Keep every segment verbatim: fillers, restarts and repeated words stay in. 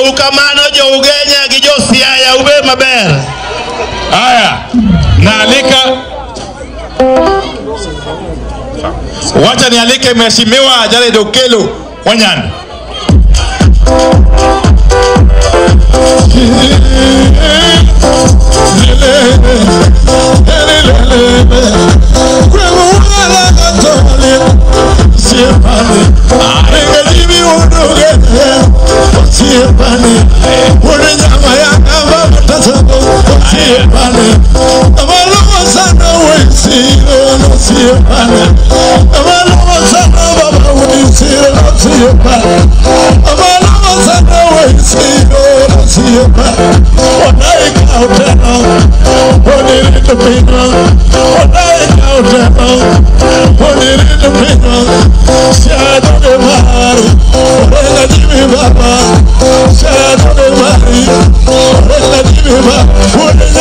Ukamano jo ugenya gijosi haya ube mabel. Haya, naalika. Wacha nialike mheshimiwa Jared Okello Wanyani.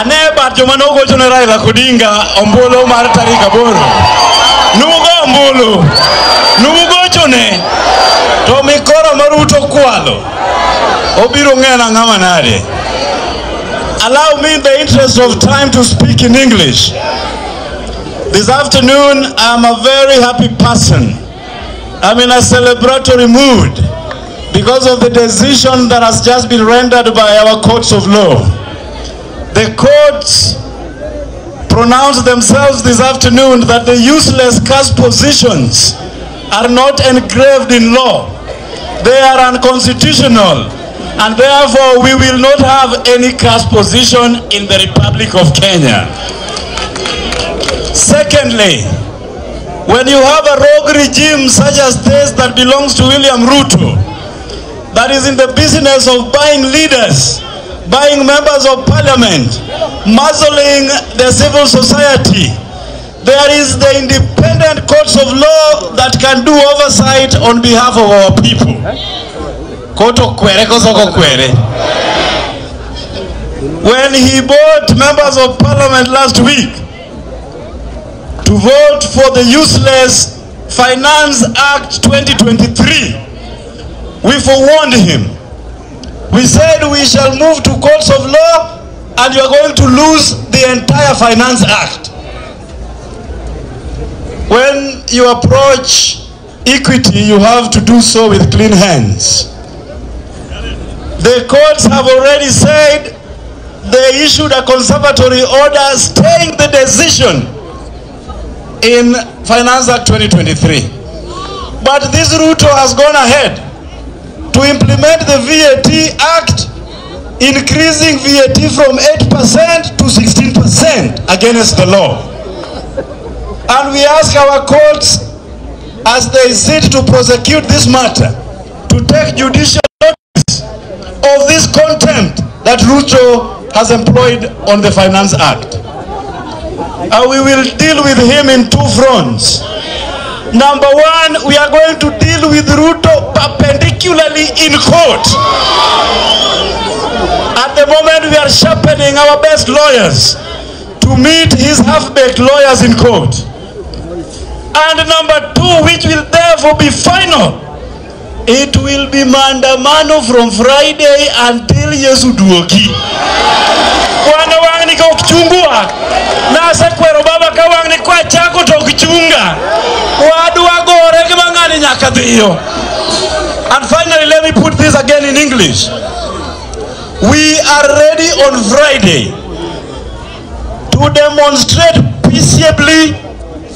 aneba jomanogo general Rakodinga ombolo mar tarika boro nugo ombolo nugo chone to mikoro maruto kwalo obiro ngena ngama nade. Allow me in the interest of time to speak in English. This afternoon, I'm a very happy person. I'm in a celebratory mood because of the decision that has just been rendered by our courts of law. The courts pronounced themselves this afternoon that the useless caste positions are not engraved in law. They are unconstitutional. And therefore, we will not have any caste position in the Republic of Kenya. Secondly, when you have a rogue regime such as this that belongs to William Ruto, that is in the business of buying leaders, buying members of parliament, muzzling the civil society, there is the independent courts of law that can do oversight on behalf of our people. When he bought members of parliament last week to vote for the useless Finance Act twenty twenty-three, we forewarned him. We said we shall move to courts of law and you are going to lose the entire Finance Act. When you approach equity, you have to do so with clean hands. The courts have already said they issued a conservatory order staying the decision in Finance Act twenty twenty-three. But this Ruto has gone ahead to implement the V A T Act, increasing V A T from eight percent to sixteen percent against the law. And we ask our courts, as they sit to prosecute this matter, to take judicial of this contempt that Ruto has employed on the Finance Act. And we will deal with him in two fronts. Number one, we are going to deal with Ruto perpendicularly in court. At the moment, we are sharpening our best lawyers to meet his half-baked lawyers in court. And number two, which will therefore be final, it will be mandamano from Friday until Yesu duoki. Wana wangi kwa kuchungua. Nasa kwero baba kwa wangi kwa chako tokuchunga. Wadu wagore kima ngani nyakadhiyo. And finally, let me put this again in English. We are ready on Friday to demonstrate peaceably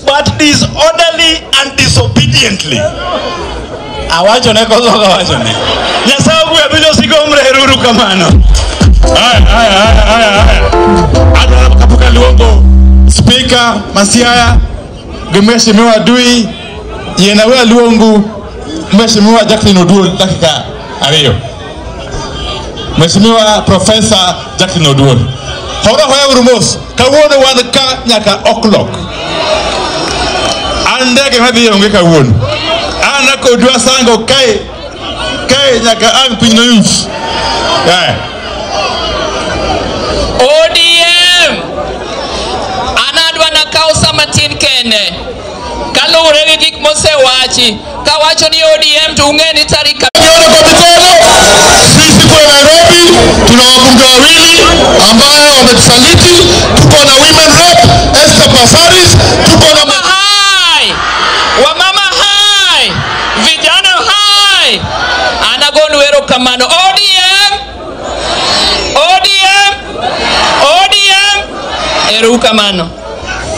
but disorderly and disobediently. Awajone kozoka awajone. Nyasabu ya bilo sigomre heruru kamano. Aya, aya, aya, aya, aya. Adala makapuka luongo. Speaker, Masiaya, Mheshimiwa Dui, Yenawewa Luongo, Mheshimiwa Jacqueline Oduol, dakika, ariyo. Mheshimiwa Professor Jackson Oduor. Hora hoya urumos kawono wanaka nyaka o'clock. Andeke habi yonge kawono. Ana kodwa sango kai kai nyaka ampinyo yinchi. Yeah. O D M anadwa na kausa matin kene. Kalo ureli gik mose wachi. Kawacho ni O D M tuungeni tarika. Wamama hai, wamama hai, vijana hai, anagonwero kamano. O D M, O D M, O D M, eru kamano.